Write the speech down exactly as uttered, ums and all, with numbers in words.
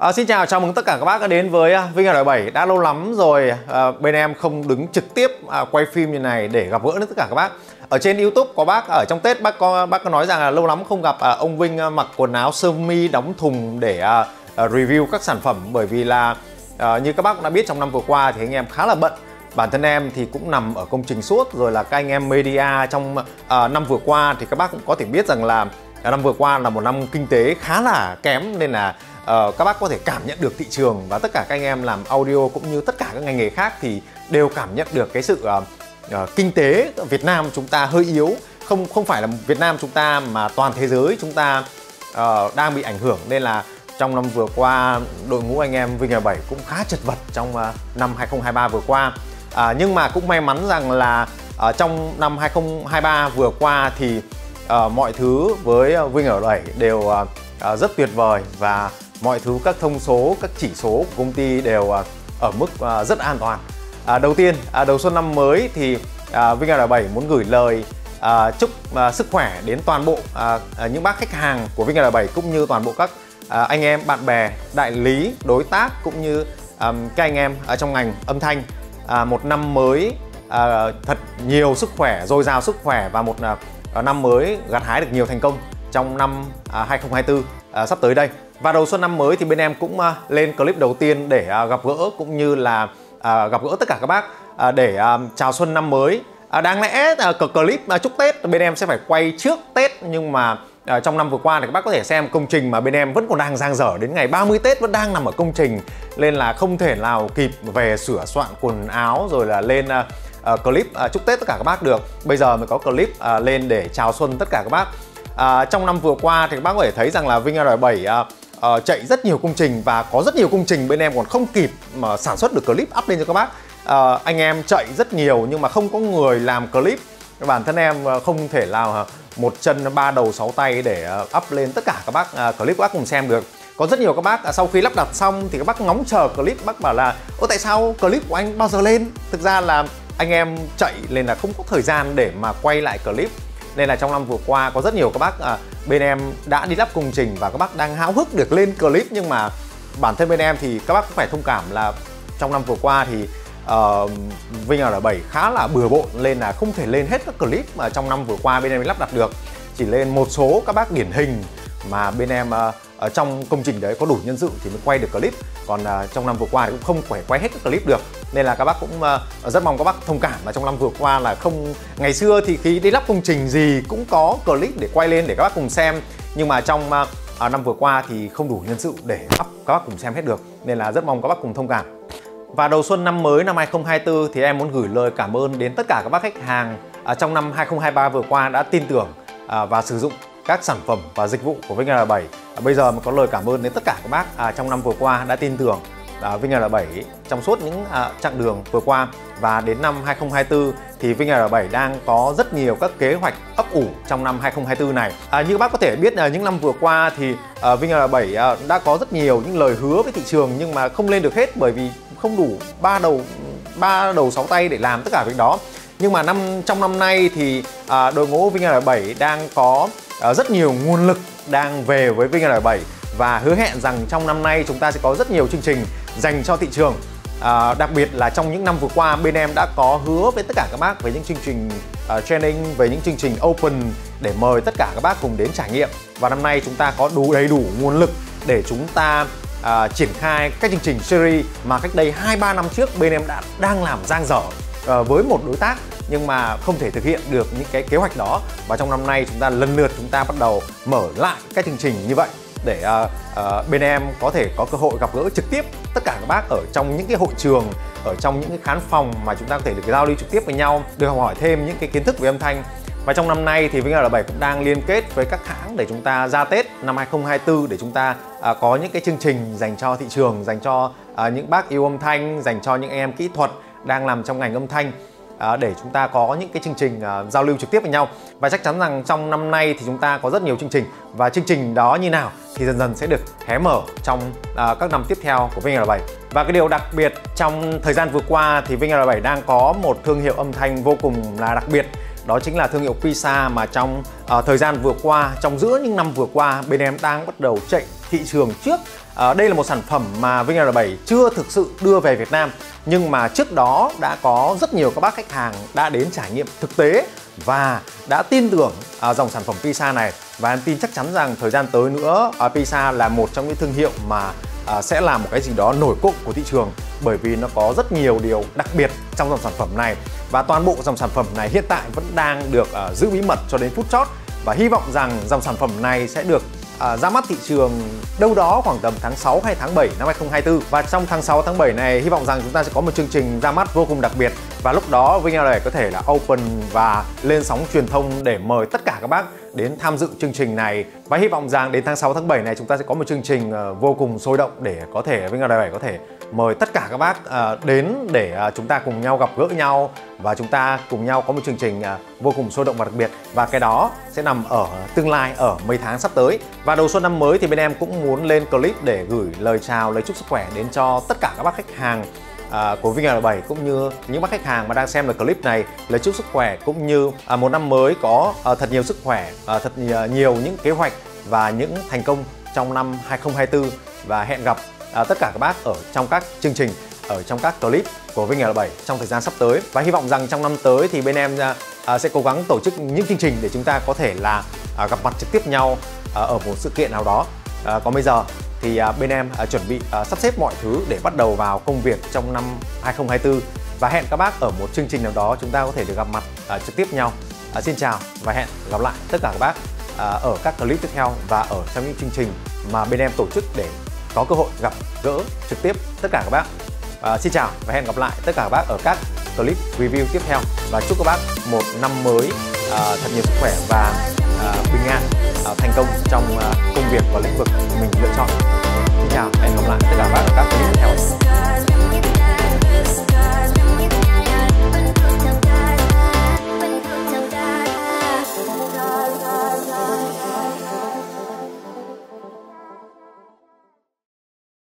À, xin chào, chào mừng tất cả các bác đã đến với Vinh A bảy. Đã lâu lắm rồi à, bên em không đứng trực tiếp à, quay phim như này để gặp gỡ tất cả các bác. Ở trên YouTube có bác ở trong Tết bác có bác có nói rằng là lâu lắm không gặp à, ông Vinh à, mặc quần áo sơ mi đóng thùng để à, à, review các sản phẩm, bởi vì là à, như các bác cũng đã biết, trong năm vừa qua thì anh em khá là bận. Bản thân em thì cũng nằm ở công trình suốt, rồi là các anh em media trong à, năm vừa qua thì các bác cũng có thể biết rằng là năm vừa qua là một năm kinh tế khá là kém, nên là Uh, các bác có thể cảm nhận được thị trường, và tất cả các anh em làm audio cũng như tất cả các ngành nghề khác thì đều cảm nhận được cái sự uh, uh, kinh tế Việt Nam chúng ta hơi yếu. Không không phải là Việt Nam chúng ta mà toàn thế giới chúng ta uh, đang bị ảnh hưởng, nên là trong năm vừa qua đội ngũ anh em Vinh A bảy cũng khá chật vật trong uh, năm hai không hai ba vừa qua. Uh, nhưng mà cũng may mắn rằng là uh, trong năm hai không hai ba vừa qua thì uh, mọi thứ với Vinh A bảy đều uh, uh, rất tuyệt vời, và mọi thứ, các thông số, các chỉ số của công ty đều à, ở mức à, rất an toàn. à, Đầu tiên, à, đầu xuân năm mới thì à, Vinh A bảy muốn gửi lời à, chúc à, sức khỏe đến toàn bộ à, những bác khách hàng của Vinh A bảy, cũng như toàn bộ các à, anh em, bạn bè, đại lý, đối tác, cũng như à, các anh em ở trong ngành âm thanh. à, Một năm mới à, thật nhiều sức khỏe, dồi dào sức khỏe, và một à, năm mới gặt hái được nhiều thành công trong năm à, hai không hai tư à, sắp tới đây. Và đầu xuân năm mới thì bên em cũng uh, lên clip đầu tiên để uh, gặp gỡ, cũng như là uh, gặp gỡ tất cả các bác uh, để uh, chào xuân năm mới. uh, Đáng lẽ uh, clip uh, chúc Tết bên em sẽ phải quay trước Tết, nhưng mà uh, trong năm vừa qua thì các bác có thể xem công trình mà bên em vẫn còn đang dang dở, đến ngày ba mươi Tết vẫn đang nằm ở công trình, nên là không thể nào kịp về sửa soạn quần áo rồi là lên uh, uh, clip uh, chúc Tết tất cả các bác được. Bây giờ mới có clip uh, lên để chào xuân tất cả các bác. uh, Trong năm vừa qua thì các bác có thể thấy rằng là Vinh A bảy uh, Uh, chạy rất nhiều công trình, và có rất nhiều công trình bên em còn không kịp mà sản xuất được clip up lên cho các bác. uh, Anh em chạy rất nhiều nhưng mà không có người làm clip. Bản thân em không thể nào một chân ba đầu sáu tay để up lên tất cả các bác uh, clip các bác cùng xem được. Có rất nhiều các bác uh, sau khi lắp đặt xong thì các bác ngóng chờ clip, bác bảo là ô tại sao clip của anh bao giờ lên. Thực ra là anh em chạy nên là không có thời gian để mà quay lại clip. Nên là trong năm vừa qua có rất nhiều các bác à, bên em đã đi lắp công trình, và các bác đang háo hức được lên clip. Nhưng mà bản thân bên em thì các bác cũng phải thông cảm là trong năm vừa qua thì uh, Vinh A bảy khá là bừa bộn, nên là không thể lên hết các clip mà trong năm vừa qua bên em lắp đặt được. Chỉ lên một số các bác điển hình mà bên em uh, ở trong công trình đấy có đủ nhân sự thì mới quay được clip. Còn uh, trong năm vừa qua thì cũng không phải quay hết các clip được, nên là các bác cũng uh, rất mong các bác thông cảm là trong năm vừa qua là không. Ngày xưa thì khi đi lắp công trình gì cũng có clip để quay lên để các bác cùng xem, nhưng mà trong uh, năm vừa qua thì không đủ nhân sự để up các bác cùng xem hết được, nên là rất mong các bác cùng thông cảm. Và đầu xuân năm mới năm hai không hai tư thì em muốn gửi lời cảm ơn đến tất cả các bác khách hàng uh, trong năm hai không hai ba vừa qua đã tin tưởng uh, và sử dụng các sản phẩm và dịch vụ của Vinh A bảy. Bây giờ mới có lời cảm ơn đến tất cả các bác à, trong năm vừa qua đã tin tưởng à, Vinh A bảy trong suốt những à, chặng đường vừa qua. Và đến năm hai không hai tư thì Vinh A bảy đang có rất nhiều các kế hoạch ấp ủ trong năm hai không hai tư này. à, Như các bác có thể biết là những năm vừa qua thì à, Vinh A bảy à, đã có rất nhiều những lời hứa với thị trường, nhưng mà không lên được hết bởi vì không đủ ba đầu ba đầu sáu tay để làm tất cả việc đó. Nhưng mà năm trong năm nay thì à, đội ngũ Vinh A bảy đang có à, rất nhiều nguồn lực đang về với Vinh A bảy, và hứa hẹn rằng trong năm nay chúng ta sẽ có rất nhiều chương trình dành cho thị trường. à, Đặc biệt là trong những năm vừa qua bên em đã có hứa với tất cả các bác về những chương trình uh, training, về những chương trình open để mời tất cả các bác cùng đến trải nghiệm. Và năm nay chúng ta có đủ đầy đủ nguồn lực để chúng ta uh, triển khai các chương trình series mà cách đây hai ba năm trước bên em đã đang làm dang dở uh, với một đối tác, nhưng mà không thể thực hiện được những cái kế hoạch đó. Và trong năm nay chúng ta lần lượt chúng ta bắt đầu mở lại các chương trình như vậy để uh, uh, bên em có thể có cơ hội gặp gỡ trực tiếp tất cả các bác ở trong những cái hội trường, ở trong những cái khán phòng mà chúng ta có thể được giao lưu trực tiếp với nhau, được học hỏi thêm những cái kiến thức về âm thanh. Và trong năm nay thì Vinh A bảy cũng đang liên kết với các hãng để chúng ta ra Tết năm hai không hai tư để chúng ta uh, có những cái chương trình dành cho thị trường, dành cho uh, những bác yêu âm thanh, dành cho những em kỹ thuật đang làm trong ngành âm thanh. À, để chúng ta có những cái chương trình à, giao lưu trực tiếp với nhau. Và chắc chắn rằng trong năm nay thì chúng ta có rất nhiều chương trình, và chương trình đó như nào thì dần dần sẽ được hé mở trong à, các năm tiếp theo của Vinh A bảy. Và cái điều đặc biệt trong thời gian vừa qua thì Vinh A bảy đang có một thương hiệu âm thanh vô cùng là đặc biệt, đó chính là thương hiệu Pisa, mà trong à, thời gian vừa qua, trong giữa những năm vừa qua bên em đang bắt đầu chạy thị trường trước. À, đây là một sản phẩm mà VinhR bảy chưa thực sự đưa về Việt Nam, nhưng mà trước đó đã có rất nhiều các bác khách hàng đã đến trải nghiệm thực tế và đã tin tưởng à, dòng sản phẩm Pisa này. Và em tin chắc chắn rằng thời gian tới nữa à, Pisa là một trong những thương hiệu mà à, sẽ làm một cái gì đó nổi cộm của thị trường, bởi vì nó có rất nhiều điều đặc biệt trong dòng sản phẩm này. Và toàn bộ dòng sản phẩm này hiện tại vẫn đang được à, giữ bí mật cho đến phút chót, và hy vọng rằng dòng sản phẩm này sẽ được À, ra mắt thị trường đâu đó khoảng tầm tháng sáu hay tháng bảy năm hai không hai tư. Và trong tháng sáu, tháng bảy này hy vọng rằng chúng ta sẽ có một chương trình ra mắt vô cùng đặc biệt. Và lúc đó VinhR bảy có thể là open và lên sóng truyền thông để mời tất cả các bác đến tham dự chương trình này. Và hy vọng rằng đến tháng sáu, tháng bảy này chúng ta sẽ có một chương trình vô cùng sôi động để có thể VinhR bảy có thể mời tất cả các bác đến để chúng ta cùng nhau gặp gỡ nhau, và chúng ta cùng nhau có một chương trình vô cùng sôi động và đặc biệt. Và cái đó sẽ nằm ở tương lai, ở mấy tháng sắp tới. Và đầu xuân năm mới thì bên em cũng muốn lên clip để gửi lời chào, lời chúc sức khỏe đến cho tất cả các bác khách hàng À, của VinhR bảy, cũng như những bác khách hàng mà đang xem được clip này, lời chúc sức khỏe cũng như à, một năm mới có à, thật nhiều sức khỏe, à, thật nhiều những kế hoạch và những thành công trong năm hai không hai tư. Và hẹn gặp à, tất cả các bác ở trong các chương trình, ở trong các clip của VinhR bảy trong thời gian sắp tới. Và hy vọng rằng trong năm tới thì bên em à, sẽ cố gắng tổ chức những chương trình để chúng ta có thể là à, gặp mặt trực tiếp nhau à, ở một sự kiện nào đó. À, còn bây giờ thì bên em chuẩn bị sắp xếp mọi thứ để bắt đầu vào công việc trong năm hai không hai tư, và hẹn các bác ở một chương trình nào đó chúng ta có thể được gặp mặt trực tiếp nhau. Xin chào và hẹn gặp lại tất cả các bác ở các clip tiếp theo và ở trong những chương trình mà bên em tổ chức để có cơ hội gặp gỡ trực tiếp tất cả các bác. Xin chào và hẹn gặp lại tất cả các bác ở các clip review tiếp theo, và chúc các bác một năm mới thật nhiều sức khỏe và bình an, thành công trong công việc và lĩnh vực mình lựa chọn.